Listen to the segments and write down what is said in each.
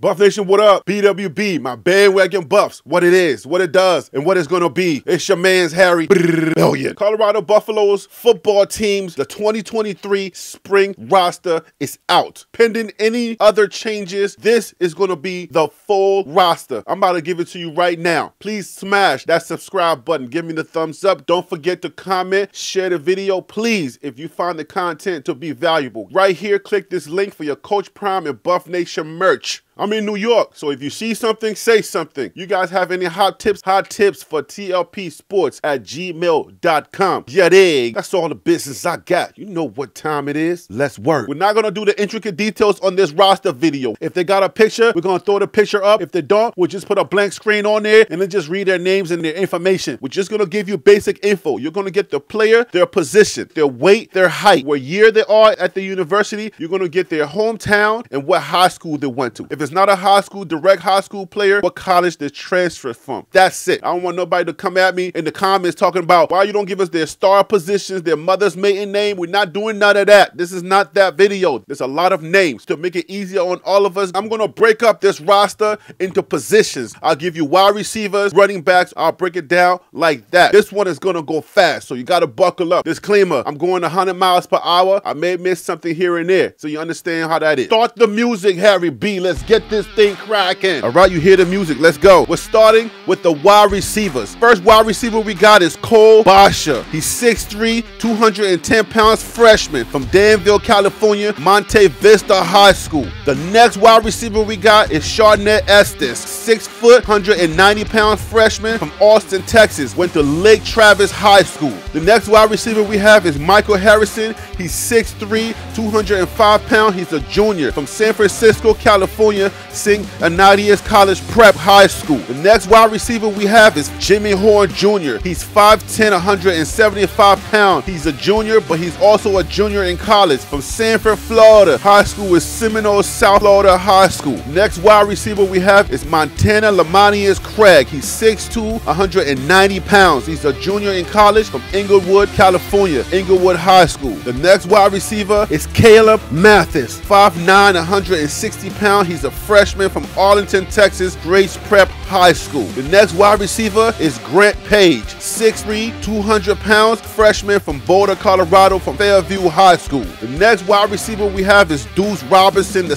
Buff Nation, what up? BWB, my bandwagon Buffs. What it is, what it does, and what it's gonna be. It's your man's Harry Brilliant. Colorado Buffaloes football team's the 2023 spring roster is out. Pending any other changes, this is gonna be the full roster. I'm about to give it to you right now. Please smash that subscribe button. Give me the thumbs up. Don't forget to comment, share the video, please, if you find the content to be valuable. Right here, click this link for your Coach Prime and Buff Nation merch. I'm in New York, so if you see something, say something. You guys have any hot tips for tlpsports@gmail.com. Yeah, dig. That's all the business I got. You know what time it is. Let's work. We're not going to do the intricate details on this roster video. If they got a picture, we're going to throw the picture up. If they don't, we'll just put a blank screen on there and then just read their names and their information. We're just going to give you basic info. You're going to get the player, their position, their weight, their height, what year they are at the university. You're going to get their hometown and what high school they went to. If it's not a high school, direct high school player, what college they transferred from. That's it. I don't want nobody to come at me in the comments talking about why you don't give us their star positions, their mother's maiden name. We're not doing none of that. This is not that video. There's a lot of names to make it easier on all of us. I'm going to break up this roster into positions. I'll give you wide receivers, running backs. I'll break it down like that. This one is going to go fast, so you got to buckle up. Disclaimer, I'm going 100 miles per hour. I may miss something here and there, so you understand how that is. Start the music, Harry B. Let's get this thing cracking. All right, you hear the music. Let's go. We're starting with the wide receivers. First wide receiver we got is Cole Basha. He's 6'3", 210 pounds, freshman from Danville, California, Monte Vista High School. The next wide receiver we got is Chardonnay Estes, 6', 190 pounds, freshman from Austin, Texas, went to Lake Travis High School. The next wide receiver we have is Michael Harrison. He's 6'3", 205 pounds. He's a junior from San Francisco, California, St. Ignatius College Prep High School. The next wide receiver we have is Jimmy Horn Jr. He's 5'10", 175 pounds. He's a junior, but he's also a junior in college from Sanford, Florida. High school is Seminole, South Florida High School. Next wide receiver we have is Montana Lamanius Craig. He's 6'2", 190 pounds. He's a junior in college from Inglewood, California, Inglewood High School. The next wide receiver is Caleb Mathis, 5'9", 160 pounds. He's a freshman from Arlington, Texas, Grace Prep High School. The next wide receiver is Grant Page, 6'3", 200 pounds, freshman from Boulder, Colorado, from Fairview High School. The next wide receiver we have is Deuce Robinson II.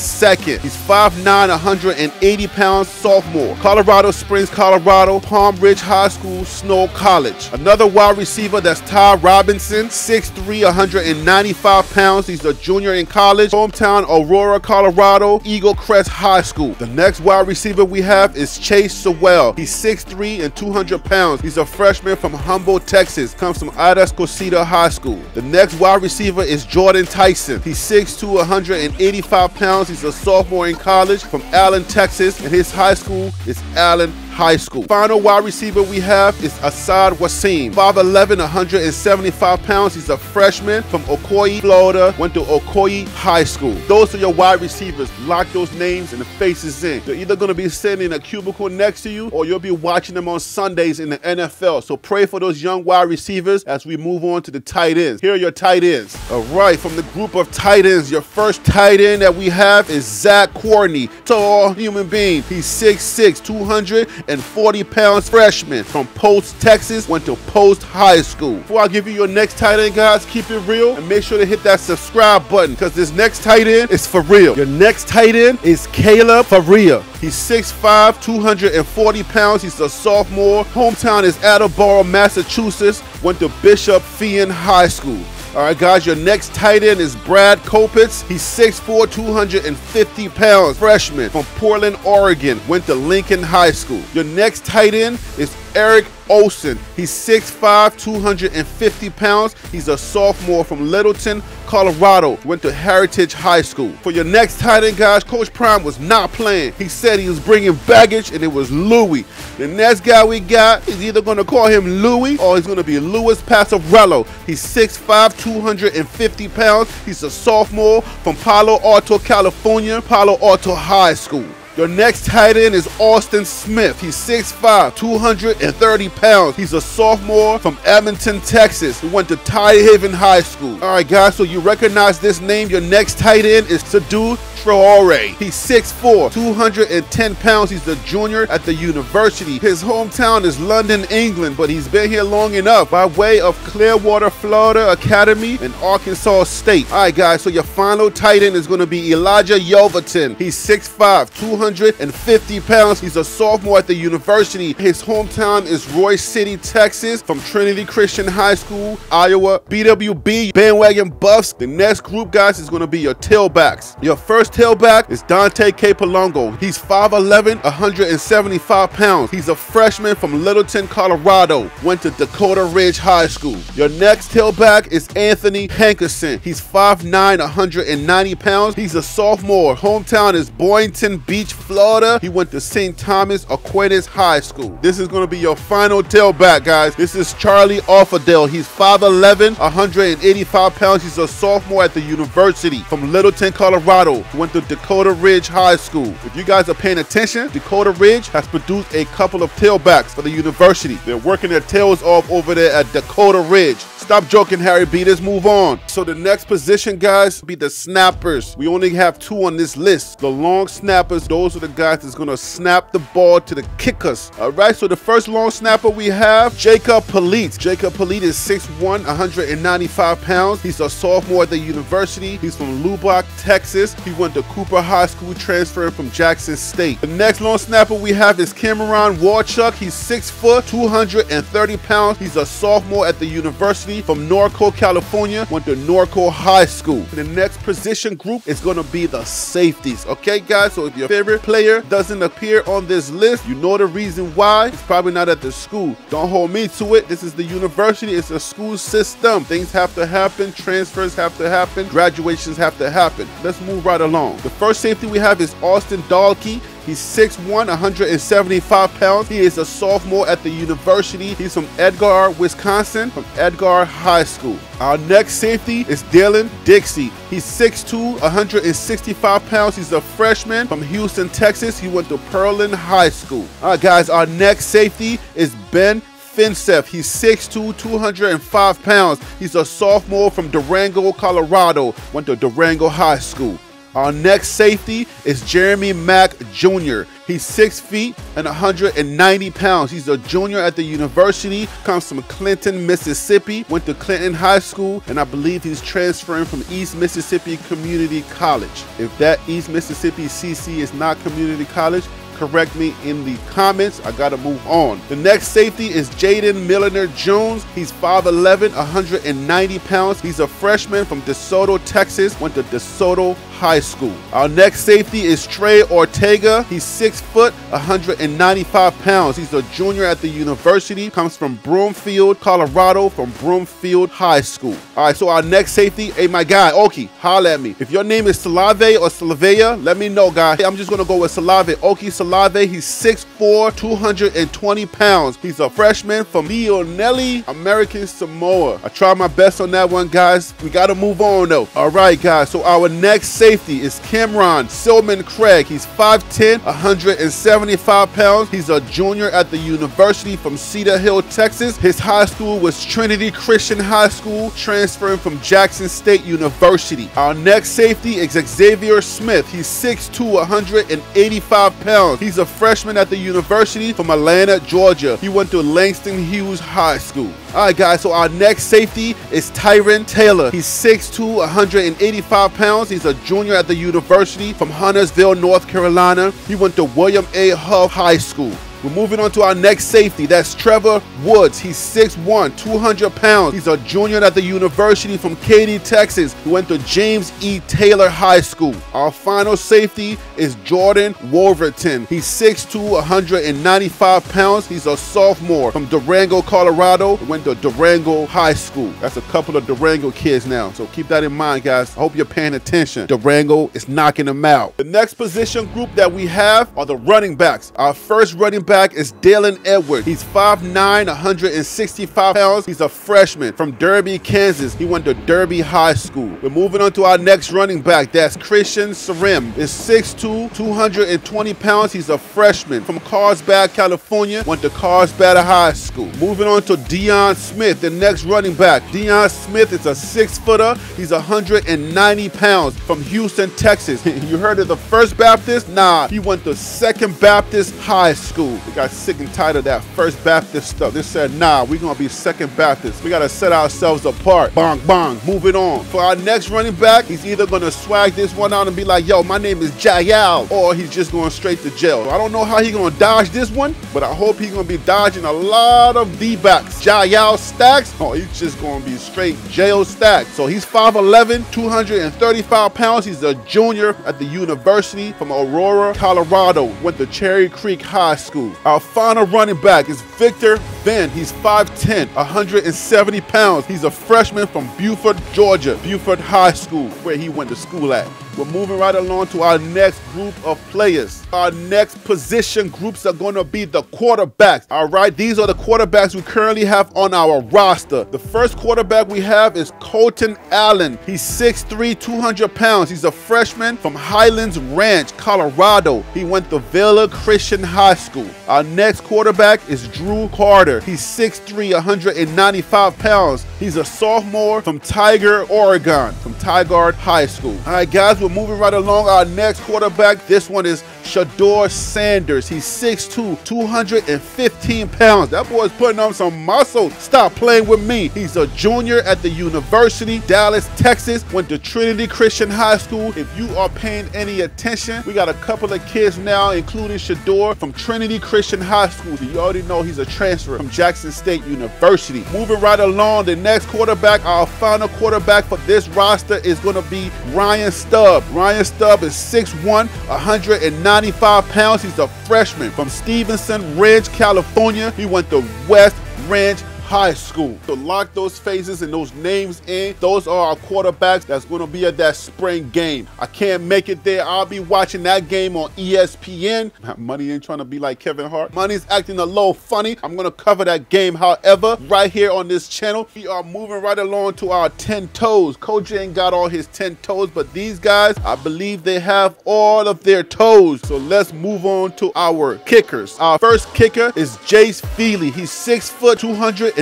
He's 5'9", 180 pounds, sophomore, Colorado Springs, Colorado, Palm Ridge High School, Snow College. Another wide receiver, that's Ty Robinson, 6'3", 195 pounds. He's a junior in college, hometown Aurora, Colorado, Eagle Crest High School. The next wide receiver we have is Chase Sewell. He's 6'3" and 200 pounds. He's a freshman from Humboldt, Texas. Comes from Idas Cosita High School. The next wide receiver is Jordan Tyson. He's 6'2", 185 pounds. He's a sophomore in college from Allen, Texas, and his high school is Allen High School. Final wide receiver we have is Asad Wasim, 5'11", 175 pounds. He's a freshman from Ocoee, Florida, went to Ocoee High School. Those are your wide receivers. Lock those names and the faces in. They're either going to be sitting in a cubicle next to you, or you'll be watching them on Sundays in the NFL. So pray for those young wide receivers as we move on to the tight ends. Here are your tight ends. All right, from the group of tight ends, your first tight end that we have is Zach Courtney, tall human being. He's 6'6", 240 pounds, freshman from Post, Texas, went to Post High School. Before I give you your next tight end, guys, keep it real and make sure to hit that subscribe button, because this next tight end is for real. Your next tight end is Caleb Faria. He's 6'5", 240 pounds. He's a sophomore. Hometown is Attleboro, Massachusetts, went to Bishop Fian High School. All right, guys, your next tight end is Brad Kopitz. He's 6'4", 250 pounds, freshman from Portland, Oregon, went to Lincoln High School. Your next tight end is Eric Olson. He's 6'5", 250 pounds. He's a sophomore from Littleton, Colorado, went to Heritage High School. For your next tight end, guys, Coach Prime was not playing. He said he was bringing baggage, and it was Louis. The next guy we got is either going to call him Louis or he's going to be Louis Passarello. He's 6'5", 250 pounds. He's a sophomore from Palo Alto, California, Palo Alto High School. Your next tight end is Austin Smith. He's 6'5", 230 pounds. He's a sophomore from Edmonton, Texas. He went to Ty Haven High School. All right, guys, so you recognize this name. Your next tight end is Seydou Traore. He's 6'4", 210 pounds. He's the junior at the university. His hometown is London, England, but he's been here long enough by way of Clearwater, Florida Academy and Arkansas State. All right, guys, so your final tight end is going to be Elijah Yelverton. He's 6'5", 250 pounds. He's a sophomore at the university. His hometown is Roy City, Texas, from Trinity Christian High School, Iowa. BWB, bandwagon buffs. The next group, guys, is going to be your tailbacks. Your first tailback is Dante Capolongo. He's 5'11", 175 pounds. He's a freshman from Littleton, Colorado. Went to Dakota Ridge High School. Your next tailback is Anthony Hankerson. He's 5'9", 190 pounds. He's a sophomore. Hometown is Boynton Beach, Florida. He went to St. Thomas Aquinas High School. This is going to be your final tailback, guys. This is Charlie Offerdale. He's 5'11", 185 pounds. He's a sophomore at the university from Littleton, Colorado. He went to Dakota Ridge High School. If you guys are paying attention, Dakota Ridge has produced a couple of tailbacks for the university. They're working their tails off over there at Dakota Ridge. Stop joking, Harry B. Let's move on. So the next position, guys, will be the snappers. We only have two on this list. The long snappers, those are the guys that's going to snap the ball to the kickers. All right, so the first long snapper we have, Jacob Polite. Jacob Polite is 6'1", 195 pounds. He's a sophomore at the university. He's from Lubbock, Texas. He went to Cooper High School, transferring from Jackson State. The next long snapper we have is Cameron Warchuk. He's 6', 230 pounds. He's a sophomore at the university from Norco, California. Went to Norco High School. The next position group is going to be the safeties. Okay, guys, so if your favorite player doesn't appear on this list, you know the reason why. It's probably not at the school. Don't hold me to it. This is the university. It's a school system. Things have to happen. Transfers have to happen. Graduations have to happen. Let's move right along. The first safety we have is Austin Dalkey. He's 6'1", 175 pounds. He is a sophomore at the university. He's from Edgar, Wisconsin, from Edgar High School. Our next safety is Dylan Dixie. He's 6'2", 165 pounds. He's a freshman from Houston, Texas. He went to Pearland High School. All right, guys, our next safety is Ben Finseff. He's 6'2", 205 pounds. He's a sophomore from Durango, Colorado. Went to Durango High School. Our next safety is Jeremy Mack Jr. He's 6 feet and 190 pounds. He's a junior at the university, comes from Clinton, Mississippi, went to Clinton High School, and I believe he's transferring from East Mississippi Community College. If that East Mississippi CC is not community college, correct me in the comments. I gotta move on. The next safety is Jaden Milliner-Jones. He's 5'11", 190 pounds. He's a freshman from DeSoto, Texas. Went to DeSoto High School. Our next safety is Trey Ortega. He's 6', 195 pounds. He's a junior at the university. Comes from Broomfield, Colorado, from Broomfield High School. All right, so our next safety, hey, my guy, Oki, holla at me. If your name is Salave or Salavea, let me know, guy. Hey, I'm just gonna go with Salave. Oki Salave, he's 6'4", 220 pounds. He's a freshman from Leonelli, American Samoa. I tried my best on that one, guys. We gotta move on, though. All right, guys, so our next safety is Cameron Silman Craig. He's 5'10", 175 pounds. He's a junior at the university from Cedar Hill, Texas. His high school was Trinity Christian High School, transferring from Jackson State University. Our next safety is Xavier Smith. He's 6'2", 185 pounds. He's a freshman at the university from Atlanta, Georgia. He went to Langston Hughes High School. All right, guys, so our next safety is Tyron Taylor. He's 6'2", 185 pounds. He's a junior at the university from Huntersville, North Carolina. He went to William A. Huff High School. We're moving on to our next safety. That's Trevor Woods. He's 6'1", 200 pounds. He's a junior at the university from Katy, Texas. He went to James E. Taylor High School. Our final safety is Jordan Wolverton. He's 6'2", 195 pounds. He's a sophomore from Durango, Colorado. He went to Durango High School. That's a couple of Durango kids now, so keep that in mind, guys. I hope you're paying attention. Durango is knocking them out. The next position group that we have are the running backs. Our first running back back is Dalen Edwards. He's 5'9", 165 pounds. He's a freshman from Derby, Kansas. He went to Derby High School. We're moving on to our next running back. That's Christian Serim. Is 6'2", 220 pounds. He's a freshman from Carlsbad, California. Went to Carlsbad High School. Moving on to Deion Smith, the next running back. Deion Smith is a 6-footer. He's 190 pounds from Houston, Texas. You heard of the First Baptist? Nah, he went to Second Baptist High School. We got sick and tired of that First Baptist stuff. They said, nah, we're going to be Second Baptist. We got to set ourselves apart. Bong, bong. Moving on. For our next running back, he's either going to swag this one out and be like, yo, my name is Jayal, or he's just going straight to jail. I don't know how he's going to dodge this one, but I hope he's going to be dodging a lot of D-backs. Jayal Stacks, oh, he's just going to be straight jail stacked. So he's 5'11", 235 pounds. He's a junior at the university from Aurora, Colorado. Went to Cherry Creek High School. Our final running back is Victor Venn. He's 5'10", 170 pounds. He's a freshman from Buford, Georgia. Buford High School, where he went to school at. We're moving right along to our next group of players. Our next position groups are going to be the quarterbacks. All right, these are the quarterbacks we currently have on our roster. The first quarterback we have is Colton Allen. He's 6'3", 200 pounds. He's a freshman from Highlands Ranch, Colorado. He went to Villa Christian High School. Our next quarterback is Drew Carter. He's 6'3", 195 pounds. He's a sophomore from Tigard, Oregon, from Tigard High School. All right, guys, we're moving right along. Our next quarterback, this one is Shador Sanders. He's 6'2", 215 pounds. That boy's putting on some muscle. Stop playing with me. He's a junior at the University, Dallas, Texas. Went to Trinity Christian High School. If you are paying any attention, we got a couple of kids now, including Shador from Trinity Christian High School. You already know he's a transfer from Jackson State University. Moving right along, the next quarterback, our final quarterback for this roster is going to be Ryan Stubbs. Ryan Stubbs is 6'1", 195 pounds. He's a freshman from Stevenson Ranch, California. He went to West Ranch High School. So lock those faces and those names in. Those are our quarterbacks that's going to be at that spring game. I can't make it there. I'll be watching that game on ESPN. Money ain't trying to be like Kevin Hart. Money's acting a little funny. I'm going to cover that game, however, right here on this channel. We are moving right along to our 10 toes. Coach ain't got all his 10 toes, but these guys, I believe they have all of their toes. So let's move on to our kickers. Our first kicker is Jace Feely. He's 6 foot, 215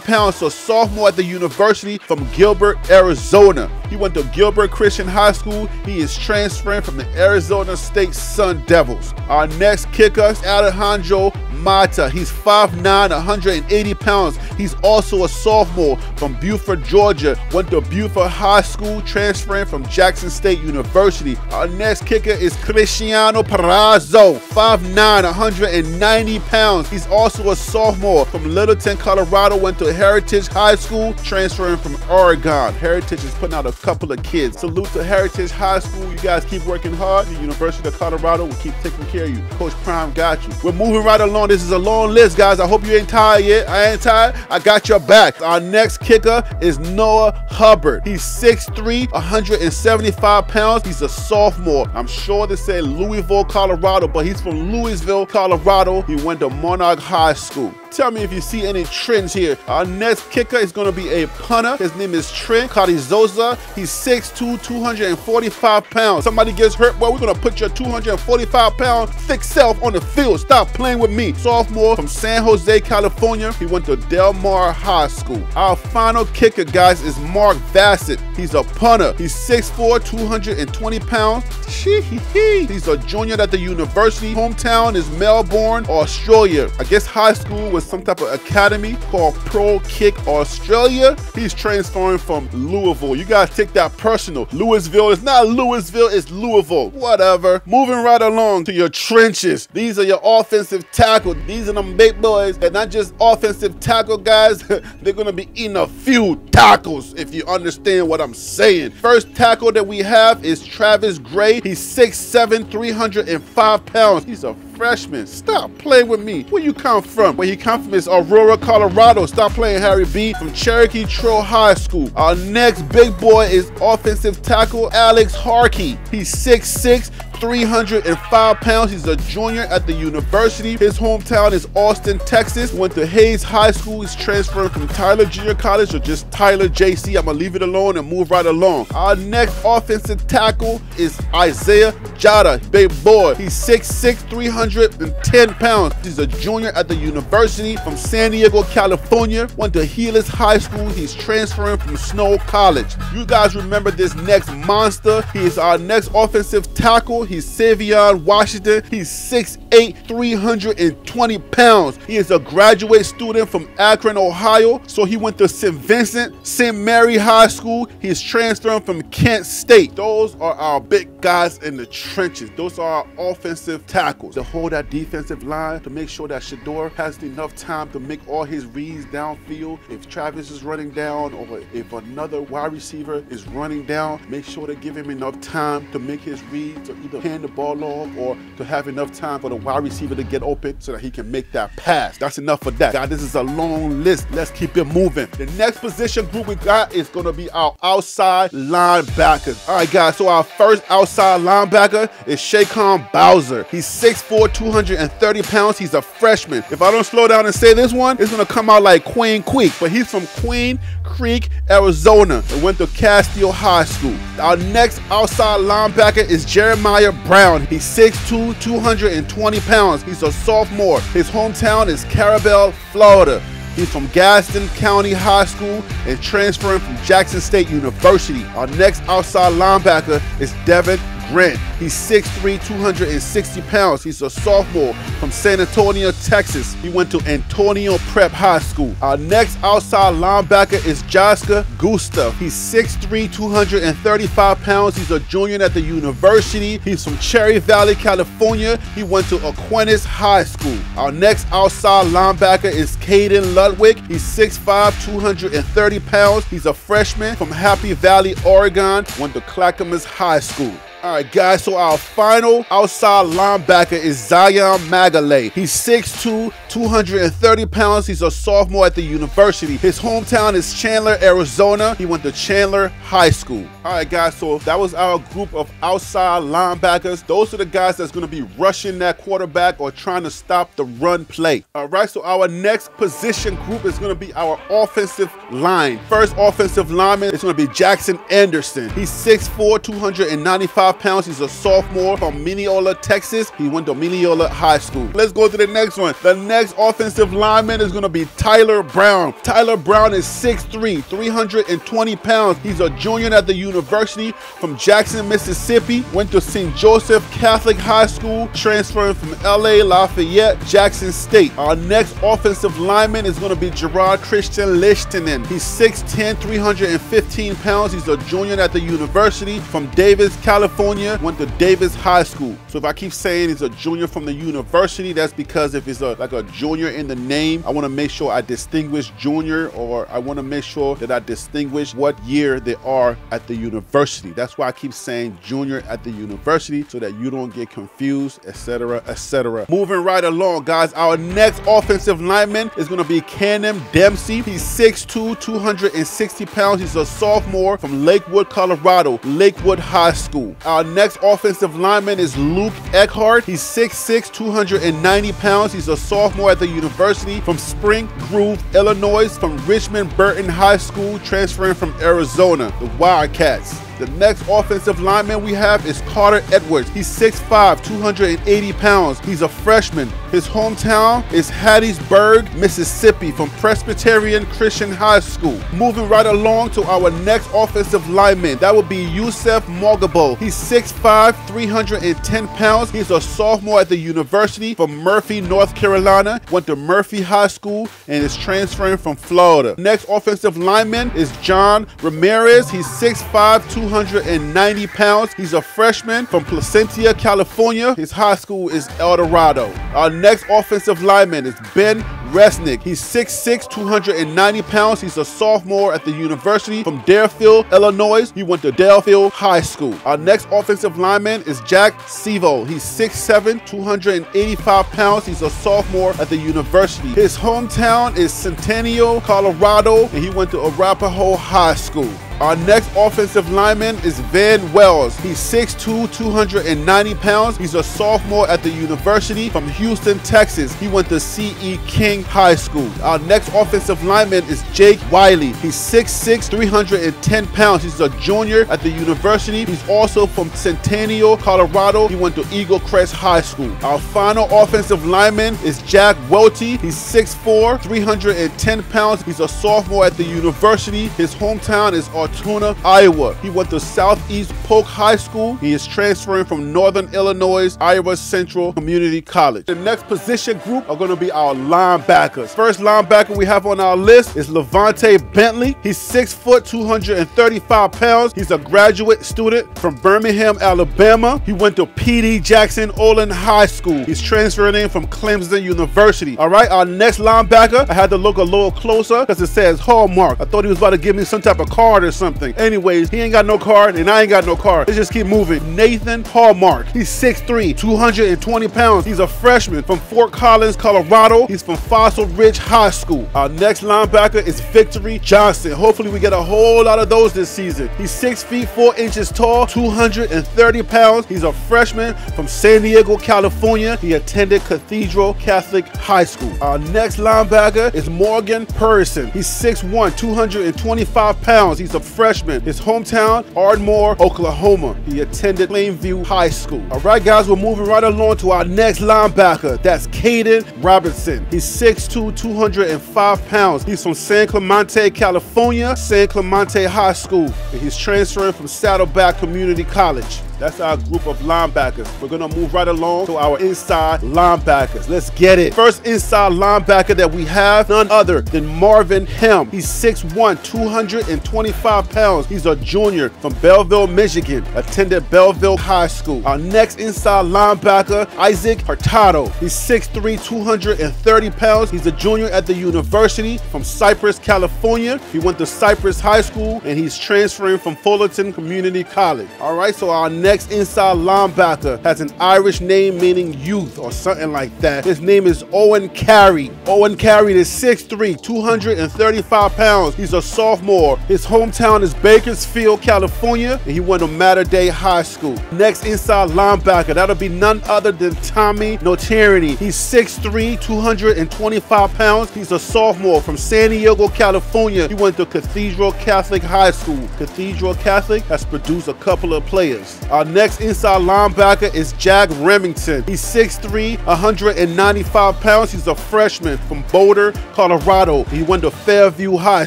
pounds, so sophomore at the university from Gilbert, Arizona. He went to Gilbert Christian High School. He is transferring from the Arizona State Sun Devils. Our next kicker is Alejandro Mata. He's 5'9", 180 pounds. He's also a sophomore from Buford, Georgia. Went to Buford High School, transferring from Jackson State University. Our next kicker is Cristiano Perazzo, 5'9", 190 pounds. He's also a sophomore from Littleton, Colorado. Went to Heritage High School, transferring from Oregon. Heritage is putting out a couple of kids. Salute to Heritage High School. You guys keep working hard. The University of Colorado will keep taking care of you. Coach Prime got you. We're moving right along. This is a long list, guys. I hope you ain't tired yet. I ain't tired. I got your back. Our next kicker is Noah Hubbard. He's 6'3", 175 pounds. He's a sophomore. I'm sure they say Louisville, Colorado, but he's from Louisville, Colorado. He went to Monarch High School. Tell me if you see any trends here. Our next kicker is going to be a punter. His name is Trent Carrizosa. He's 6'2", 245 pounds. Somebody gets hurt, boy, we're going to put your 245-pound thick self on the field. Stop playing with me. Sophomore from San Jose, California. He went to Del Mar High School. Our final kicker, guys, is Mark Bassett. He's a punter. He's 6'4", 220 pounds. He's a junior at the university. Hometown is Melbourne, Australia. I guess high school was some type of academy called Pro Kick Australia. He's transferring from Louisville. You guys take that personal. Louisville is not Louisville, it's Louisville. Whatever. Moving right along to your trenches. These are your offensive tackles. These are them big boys. They're not just offensive tackle guys. They're going to be eating a few tackles, if you understand what I'm saying. First tackle that we have is Travis Gray. He's 6'7", 305 pounds. He's a freshman. Stop playing with me. Where you come from? Where he come from is Aurora, Colorado. Stop playing, Harry B. From Cherokee Trail High School. Our next big boy is offensive tackle Alex Harkey. He's 6'6", 305 pounds. He's a junior at the university. His hometown is Austin, Texas. Went to Hayes High School. He's transferred from Tyler Junior College, or just Tyler JC. I'm gonna leave it alone and move right along. Our next offensive tackle is Isaiah Jada, big boy. He's 6'6", 310 pounds. He's a junior at the university from San Diego, California. Went to Helis High School. He's transferring from Snow College. You guys remember this next monster. He is our next offensive tackle. He's Savion Washington. He's 6'8", 320 pounds. He is a graduate student from Akron, Ohio. So he went to St. Vincent, St. Mary High School. He's transferring from Kent State. Those are our big guys in the trenches. Those are our offensive tackles to hold that defensive line, to make sure that Shador has enough time to make all his reads downfield. If Travis is running down, or if another wide receiver is running down, make sure to give him enough time to make his reads, or either hand the ball off, or to have enough time for the wide receiver to get open so that he can make that pass. That's enough for that. Now, this is a long list. Let's keep it moving. The next position group we got is going to be our outside linebackers. All right, guys, so our first outside linebacker is Shaquan Bowser. He's 6'4", 230 pounds. He's a freshman. If I don't slow down and say this one, it's going to come out like Queen Creek, but he's from Queen Creek, Arizona, and went to Castile High School. Our next outside linebacker is Jeremiah Brown. He's 6'2", 220 pounds. He's a sophomore. His hometown is Carabel, Florida. He's from Gaston County High School and transferring from Jackson State University. Our next outside linebacker is Devin Grant. He's 6'3", 260 pounds. He's a sophomore from San Antonio, Texas. He went to Antonio Prep High School. Our next outside linebacker is Josca Gustav. He's 6'3", 235 pounds. He's a junior at the university. He's from Cherry Valley, California. He went to Aquinas High School. Our next outside linebacker is Caden Ludwig. He's 6'5", 230 pounds. He's a freshman from Happy Valley, Oregon. Went to Clackamas High School. All right, guys, so our final outside linebacker is Zion Magalay. He's 6'2", 230 pounds. He's a sophomore at the university. His hometown is Chandler, Arizona. He went to Chandler High School. All right, guys, so that was our group of outside linebackers. Those are the guys that's going to be rushing that quarterback or trying to stop the run play. All right, so our next position group is going to be our offensive line. First offensive lineman is going to be Jackson Anderson. He's 6'4", 295 pounds. He's a sophomore from Mineola, Texas. He went to Mineola High School. Let's go to the next one. The next offensive lineman is going to be Tyler Brown. Tyler Brown is 6'3", 320 pounds. He's a junior at the university from Jackson, Mississippi. Went to St. Joseph Catholic High School, transferring from LA Lafayette, Jackson State. Our next offensive lineman is going to be Gerard Christian Lichtenen. He's 6'10", 315 pounds. He's a junior at the university from Davis, California. Went to Davis High School. So if I keep saying he's a junior from the university, that's because if it's like a junior in the name, I want to make sure I distinguish junior, or I want to make sure that I distinguish what year they are at the university. That's why I keep saying junior at the university, so that you don't get confused, etc., etc. Moving right along, guys, our next offensive lineman is going to be Cannon Dempsey. He's 6'2", 260 pounds. He's a sophomore from Lakewood, Colorado, Lakewood High School. Our next offensive lineman is Luke Eckhart. He's 6'6", 290 pounds. He's a sophomore at the university from Spring Grove, Illinois, from Richmond Burton High School, transferring from Arizona, the Wildcats. The next offensive lineman we have is Carter Edwards. He's 6'5", 280 pounds. He's a freshman. His hometown is Hattiesburg, Mississippi, from Presbyterian Christian High School. Moving right along to our next offensive lineman. That would be Yusef Mogabo. He's 6'5", 310 pounds. He's a sophomore at the university from Murphy, North Carolina. Went to Murphy High School and is transferring from Florida. Next offensive lineman is John Ramirez. He's 6'5", 290 pounds. He's a freshman from Placentia, California. His high school is El Dorado. Our next offensive lineman is Ben Resnick. He's 6'6", 290 pounds. He's a sophomore at the university from Deerfield, Illinois. He went to Deerfield High School. Our next offensive lineman is Jack Sevo. He's 6'7", 285 pounds. He's a sophomore at the university. His hometown is Centennial, Colorado, and he went to Arapahoe High School. Our next offensive lineman is Van Wells. He's 6'2", 290 pounds. He's a sophomore at the University from Houston, Texas. He went to C.E. King High School. Our next offensive lineman is Jake Wiley. He's 6'6", 310 pounds. He's a junior at the University. He's also from Centennial, Colorado. He went to Eagle Crest High School. Our final offensive lineman is Jack Welty. He's 6'4", 310 pounds. He's a sophomore at the University. His hometown is Altoona, Iowa. He went to Southeast Polk High School. He is transferring from Northern Illinois, Iowa Central Community College. The next position group are going to be our linebackers. First linebacker we have on our list is Levante Bentley. He's 6 foot, 235 pounds. He's a graduate student from Birmingham, Alabama. He went to P.D. Jackson Olin High School. He's transferring in from Clemson University. All right, our next linebacker, I had to look a little closer because it says Hallmark. I thought he was about to give me some type of card or something. Anyways, he ain't got no card and I ain't got no card. Let's just keep moving. Nathan Hallmark. He's 6'3", 220 pounds. He's a freshman from Fort Collins, Colorado. He's from Fossil Ridge High School. Our next linebacker is Victory Johnson. Hopefully we get a whole lot of those this season. He's 6 feet, 4 inches tall, 230 pounds. He's a freshman from San Diego, California. He attended Cathedral Catholic High School. Our next linebacker is Morgan Person. He's 6'1", 225 pounds. He's a freshman. His hometown, Ardmore, Oklahoma. He attended Plainview High School. All right, guys, we're moving right along to our next linebacker. That's Caden Robinson. He's 6'2", 205 pounds. He's from San Clemente, California, San Clemente High School. And he's transferring from Saddleback Community College. That's our group of linebackers. We're gonna move right along to our inside linebackers. Let's get it. First inside linebacker that we have, none other than Marvin Hem. He's 6'1", 225 pounds. He's a junior from Belleville, Michigan. Attended Belleville High School. Our next inside linebacker, Isaac Hurtado. He's 6'3", 230 pounds. He's a junior at the University from Cypress, California. He went to Cypress High School and he's transferring from Fullerton Community College. All right, so our next inside linebacker has an Irish name meaning youth or something like that. His name is Owen Carey. Owen Carey is 6'3", 235 pounds. He's a sophomore. His hometown is Bakersfield, California, and he went to Mater Dei High School. Next inside linebacker, that'll be none other than Tommy Notierney. He's 6'3", 225 pounds. He's a sophomore from San Diego, California. He went to Cathedral Catholic High School. Cathedral Catholic has produced a couple of players. Our next inside linebacker is Jack Remington. He's 6'3", 195 pounds. He's a freshman from Boulder, Colorado. He went to Fairview High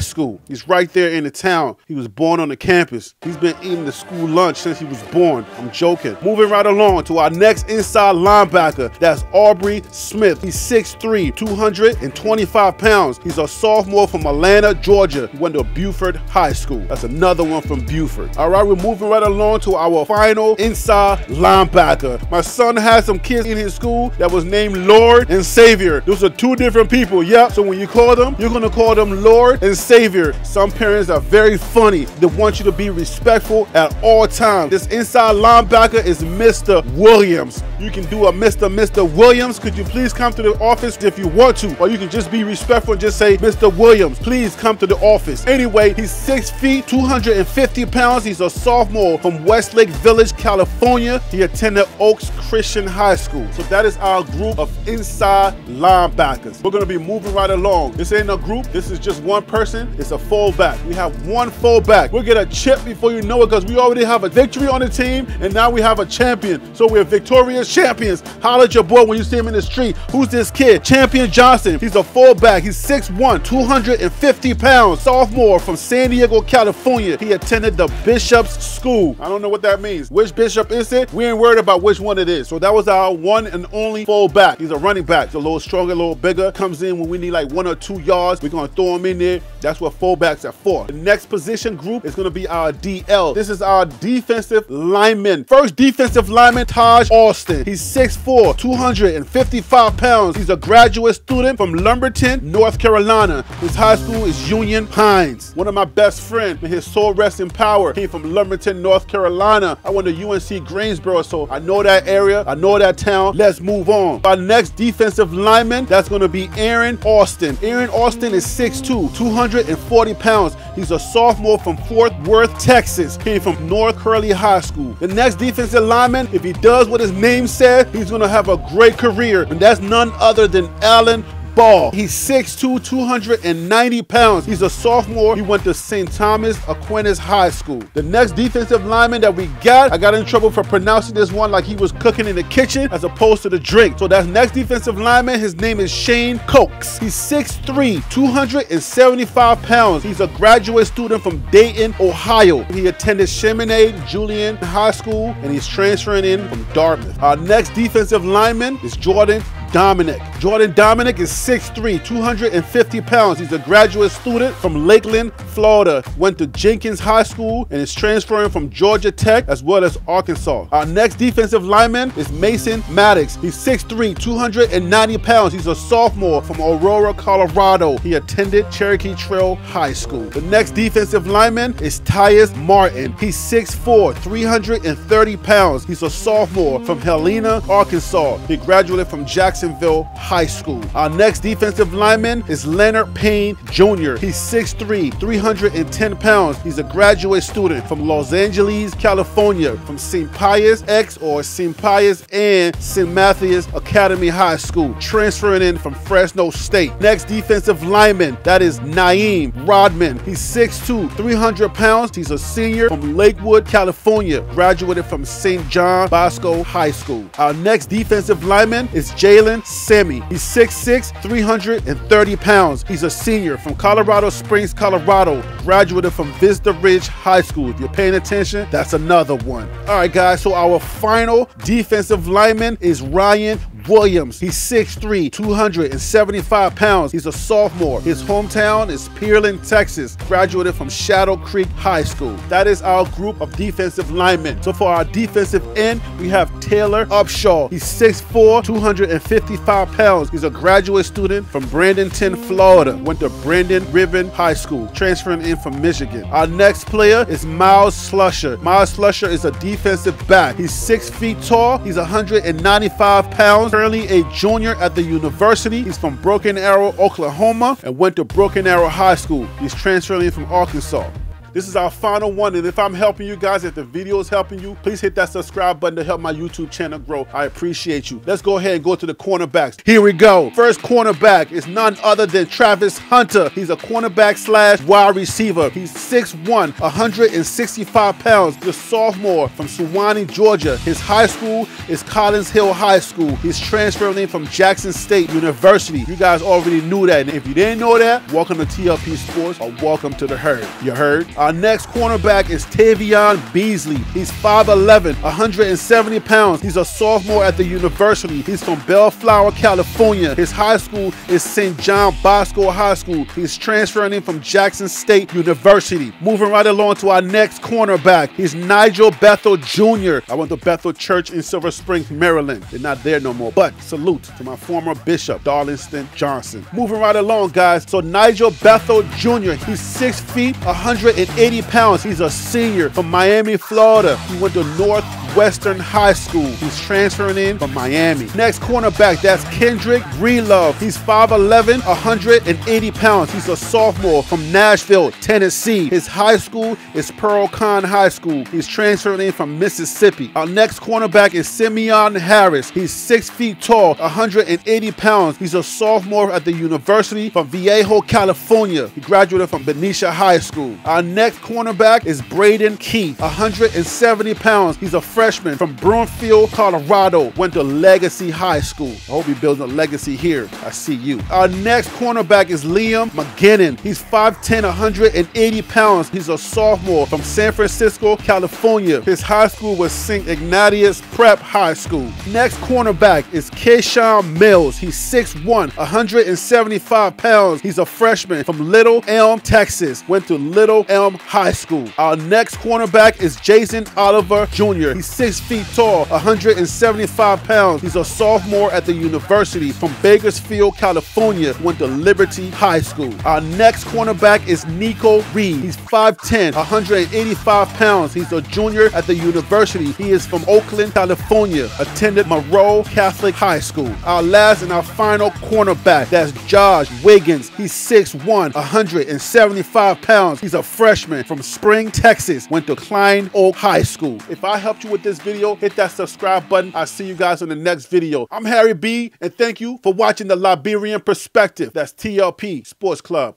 School. He's right there in the town. He was born on the campus. He's been eating the school lunch since he was born. I'm joking. Moving right along to our next inside linebacker. That's Aubrey Smith. He's 6'3", 225 pounds. He's a sophomore from Atlanta, Georgia. He went to Buford High School. That's another one from Buford. All right, we're moving right along to our final inside linebacker. My son had some kids in his school that was named Lord and Savior. Those are two different people, yep. So when you call them, you're gonna call them Lord and Savior. Some parents are very funny. They want you to be respectful at all times. This inside linebacker is Mr. Williams. You can do a Mr. Williams. Could you please come to the office if you want to? Or you can just be respectful and just say, Mr. Williams, please come to the office. Anyway, he's 6 feet, 250 pounds. He's a sophomore from Westlake Village, California. He attended Oaks Christian High School. So that is our group of inside linebackers. We're going to be moving right along. This ain't a group. This is just one person. It's a fullback. We have one fullback. We'll get a chip before you know it because we already have a victory on the team and now we have a champion. So we're victorious champions. Holler at your boy when you see him in the street. Who's this kid? Champion Johnson. He's a fullback. He's 6'1", 250 pounds. Sophomore from San Diego, California. He attended the Bishop's School. I don't know what that means. Which bishop is it? We ain't worried about which one it is. So that was our one and only fullback. He's a running back. He's a little stronger, a little bigger. Comes in when we need like 1 or 2 yards. We're going to throw him in there. That's what fullbacks are for. The next position group is going to be our DL. This is our defensive lineman. First defensive lineman, Taj Austin. Robinson. He's 6'4", 255 pounds. He's a graduate student from Lumberton, North Carolina. His high school is Union Pines. One of my best friends, and his soul rests in power, came from Lumberton, North Carolina. I went to UNC Greensboro, so I know that area. I know that town. Let's move on. Our next defensive lineman, that's going to be Aaron Austin. Aaron Austin is 6'2", 240 pounds. He's a sophomore from Fort Worth, Texas. Came from North Curly High School. The next defensive lineman, if he does what his name says, he's going to have a great career, and that's none other than Allen Ball. He's 6'2", 290 pounds. He's a sophomore. He went to St. Thomas Aquinas High School. The next defensive lineman that we got, I got in trouble for pronouncing this one like he was cooking in the kitchen as opposed to the drink. So that next defensive lineman, his name is Shane Cox. He's 6'3", 275 pounds. He's a graduate student from Dayton, Ohio. He attended Chaminade Julian High School, and he's transferring in from Dartmouth. Our next defensive lineman is Jordan Dominic. Jordan Dominic is 6'3", 250 pounds. He's a graduate student from Lakeland, Florida. Went to Jenkins High School and is transferring from Georgia Tech as well as Arkansas. Our next defensive lineman is Mason Maddox. He's 6'3", 290 pounds. He's a sophomore from Aurora, Colorado. He attended Cherokee Trail High School. The next defensive lineman is Tyus Martin. He's 6'4", 330 pounds. He's a sophomore from Helena, Arkansas. He graduated from Jacksonville High School. Our next defensive lineman is Leonard Payne Jr. He's 6'3", 310 pounds. He's a graduate student from Los Angeles, California, from St. Pius X or St. Pius and St. Matthews Academy High School, transferring in from Fresno State. Next defensive lineman, that is Naeem Rodman. He's 6'2", 300 pounds. He's a senior from Lakewood, California, graduated from St. John Bosco High School. Our next defensive lineman is Jalen Sammy. He's 6'6", 330 pounds. He's a senior from Colorado Springs, Colorado, graduated from Vista Ridge High School. If you're paying attention, that's another one. All right, guys, so our final defensive lineman is Ryan Williams. He's 6'3", 275 pounds. He's a sophomore. His hometown is Pearland, Texas. Graduated from Shadow Creek High School. That is our group of defensive linemen. So for our defensive end, we have Taylor Upshaw. He's 6'4", 255 pounds. He's a graduate student from Bradenton, Florida. Went to Brandon Ribbon High School. Transferring in from Michigan. Our next player is Miles Slusher. Miles Slusher is a defensive back. He's 6 feet tall. He's 195 pounds. Currently a junior at the university. He's from Broken Arrow, Oklahoma, and went to Broken Arrow High School. He's transferring from Arkansas. This is our final one, and if I'm helping you guys, if the video is helping you, please hit that subscribe button to help my YouTube channel grow. I appreciate you. Let's go ahead and go to the cornerbacks. Here we go. First cornerback is none other than Travis Hunter. He's a cornerback / wide receiver. He's 6'1", 165 pounds. The sophomore from Suwanee, Georgia. His high school is Collins Hill High School. He's transferring in from Jackson State University. You guys already knew that, and if you didn't know that, welcome to TLP Sports or welcome to the herd. You heard? Our next cornerback is Tavion Beasley. He's 5'11", 170 pounds. He's a sophomore at the university. He's from Bellflower, California. His high school is St. John Bosco High School. He's transferring in from Jackson State University. Moving right along to our next cornerback. He's Nigel Bethel Jr. I went to Bethel Church in Silver Spring, Maryland. They're not there no more, but salute to my former bishop, Darlington Johnson. Moving right along, guys. So Nigel Bethel Jr., he's 6 feet, 180 pounds. He's a senior from Miami, Florida. He went to Northwestern High School. He's transferring in from Miami. Next cornerback, that's Kendrick Breelove. He's 5'11", 180 pounds. He's a sophomore from Nashville, Tennessee. His high school is Pearl Con High School. He's transferring in from Mississippi. Our next cornerback is Simeon Harris. He's 6 feet tall, 180 pounds. He's a sophomore at the university from Vallejo, California. He graduated from Benicia High School. Our next cornerback is Braden Keith, 170 pounds. He's a freshman from Broomfield, Colorado. Went to Legacy High School. I hope he builds a legacy here. I see you. Our next cornerback is Liam McGinnon. He's 5'10", 180 pounds. He's a sophomore from San Francisco, California. His high school was St. Ignatius Prep High School. Next cornerback is Keshawn Mills. He's 6'1", 175 pounds. He's a freshman from Little Elm, Texas. Went to Little Elm High School. Our next cornerback is Jason Oliver Jr. He's 6 feet tall, 175 pounds. He's a sophomore at the university from Bakersfield, California, went to Liberty High School. Our next cornerback is Nico Reed. He's 5'10", 185 pounds. He's a junior at the university. He is from Oakland, California, attended Monroe Catholic High School. Our last and our final cornerback, that's Josh Wiggins. He's 6'1", 175 pounds. He's a freshman from Spring, Texas, went to Klein Oak High School. If I helped you with this video, hit that subscribe button. I'll see you guys on the next video. I'm Harry B, and thank you for watching the Liberian Perspective. That's TLP Sports Club.